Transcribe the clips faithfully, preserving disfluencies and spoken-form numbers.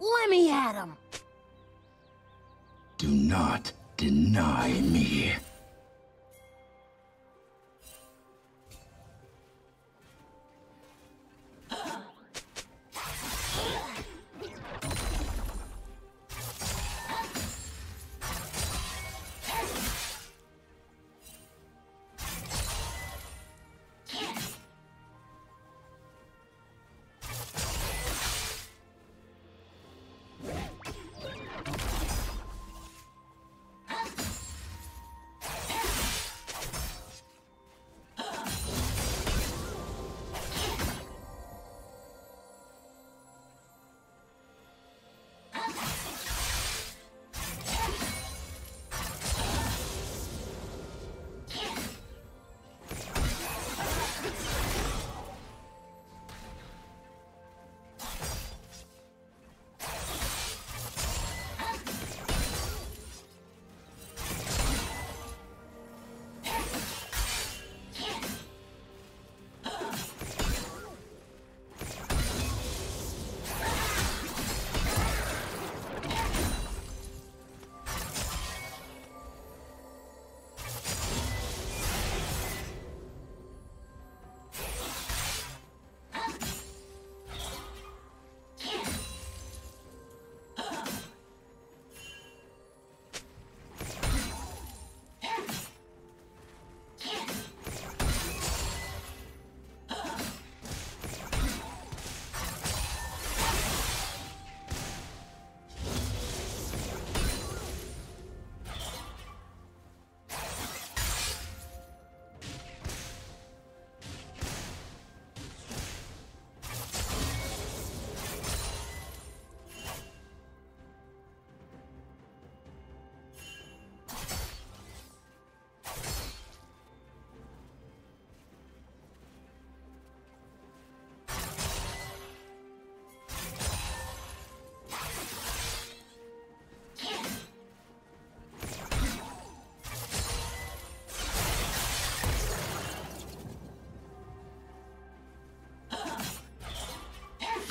Let me at him! Do not deny me.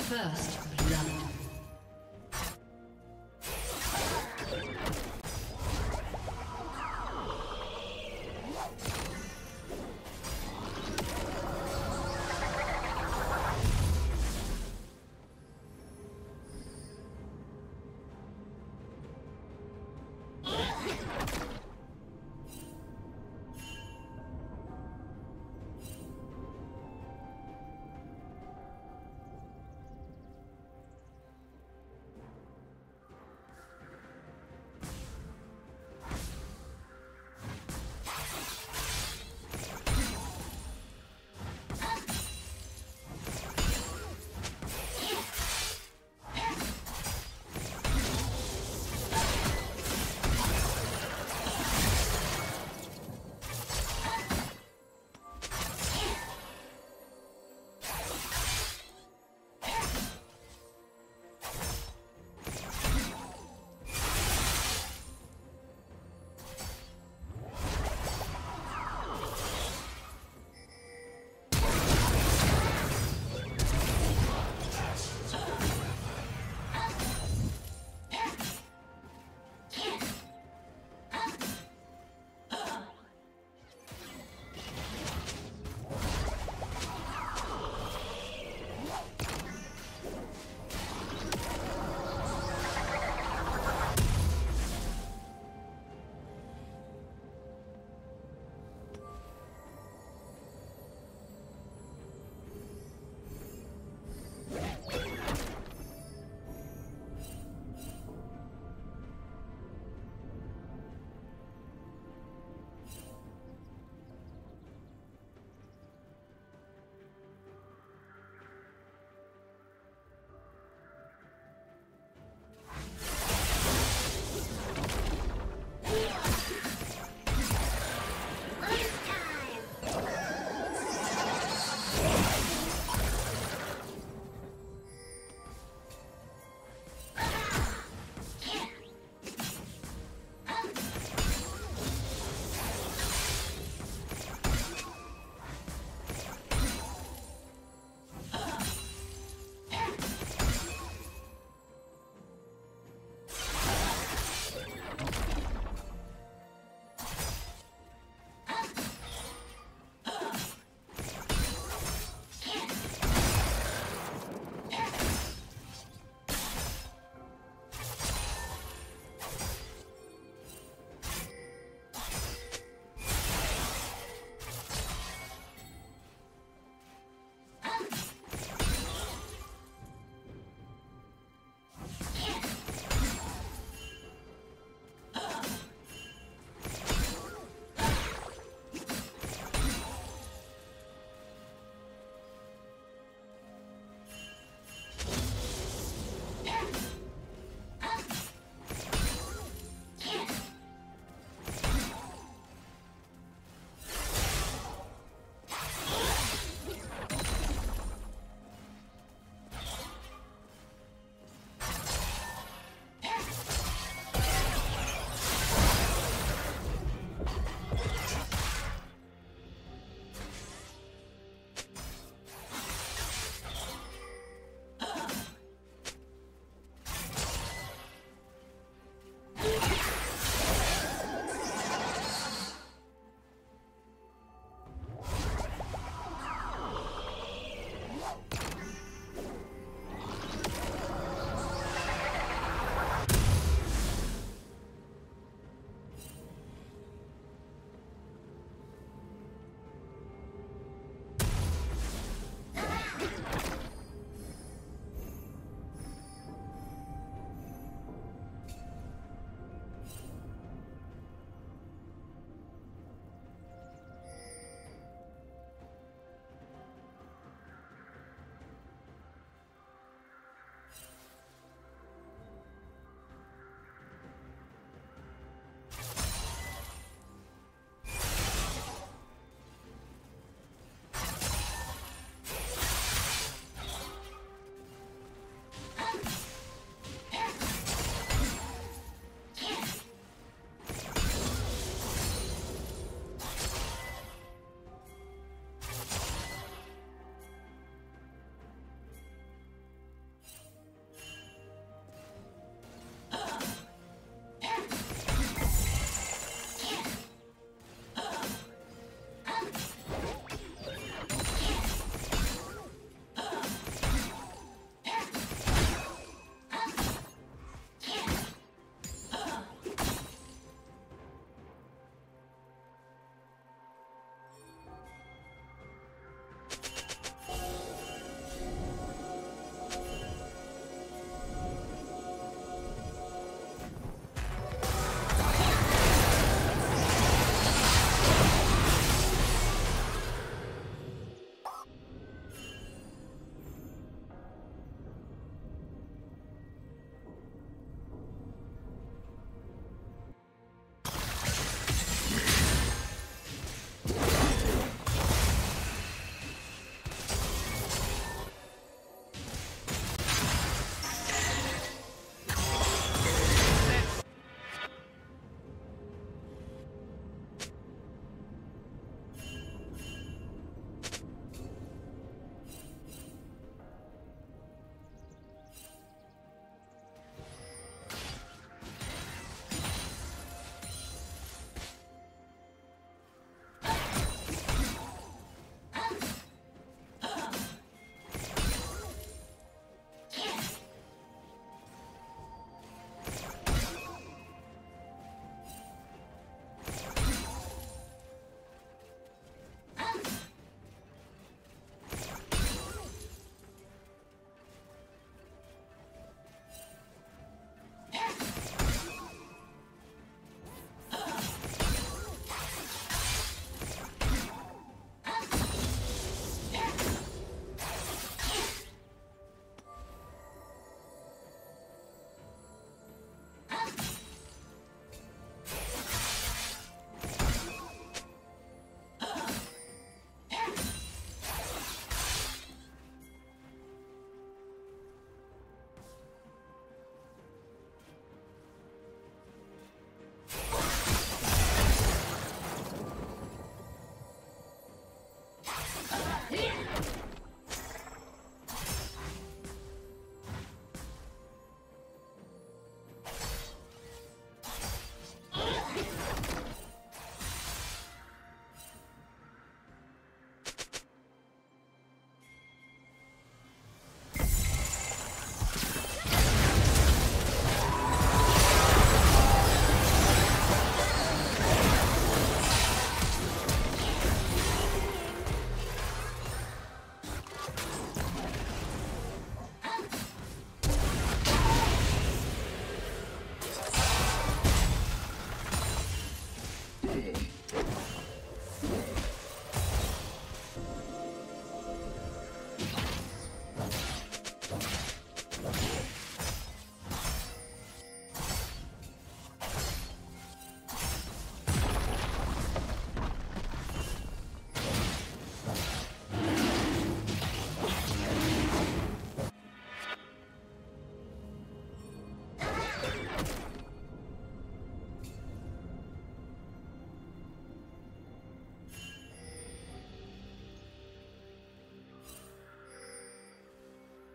First blood.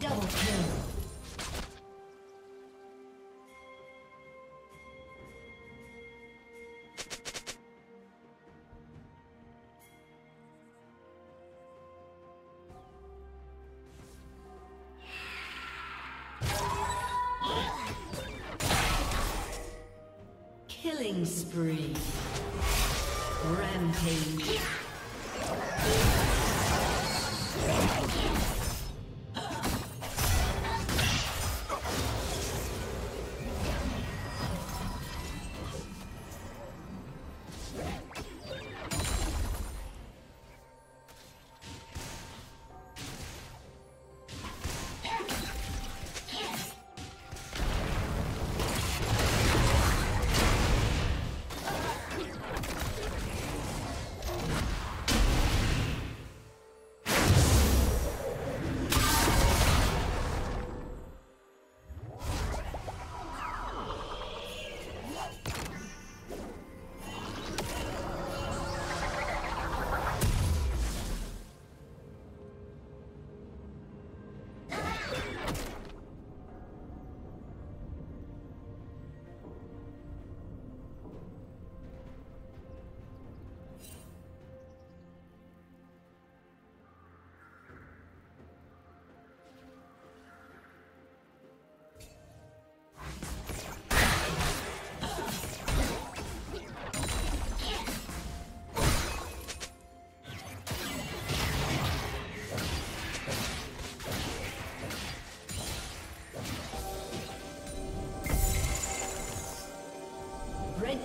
Double kill. Killing spree. Rampage. Red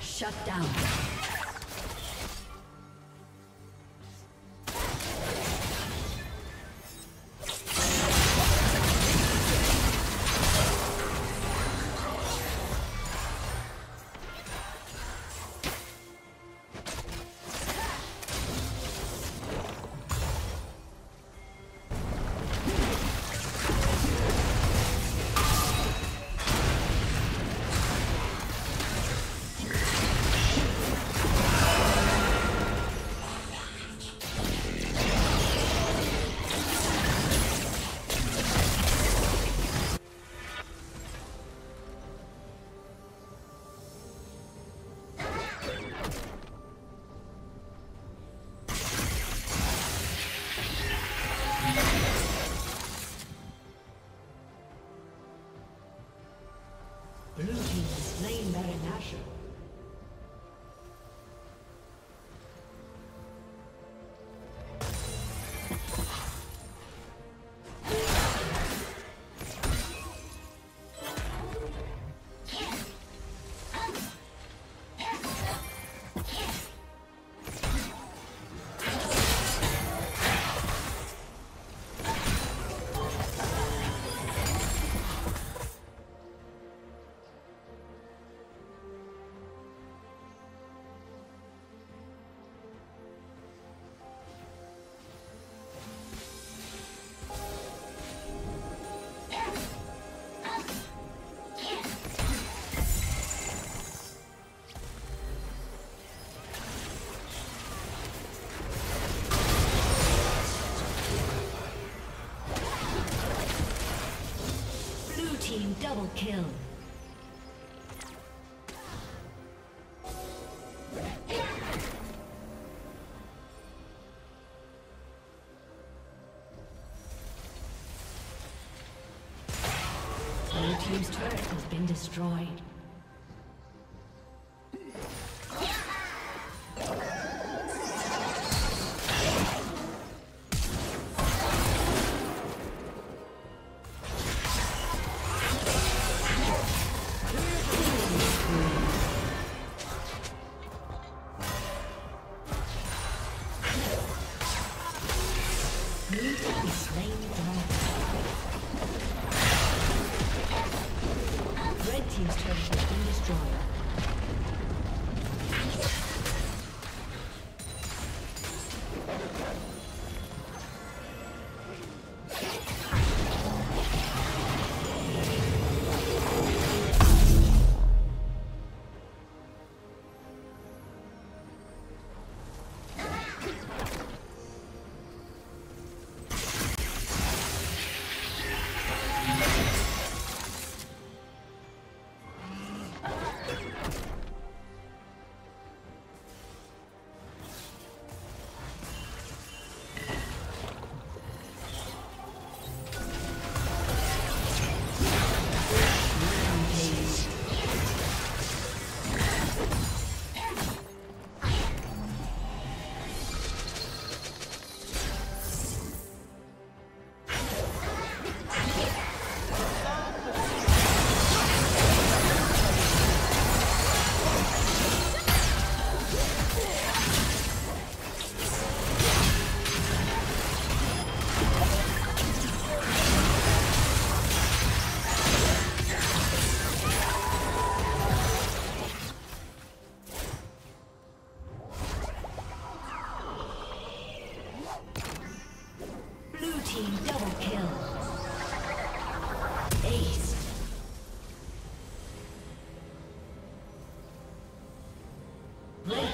Shut down. Double kill. Blue Team's turret has been destroyed. Red Team's turret.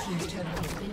team's turret has been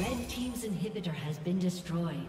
Red team's inhibitor has been destroyed.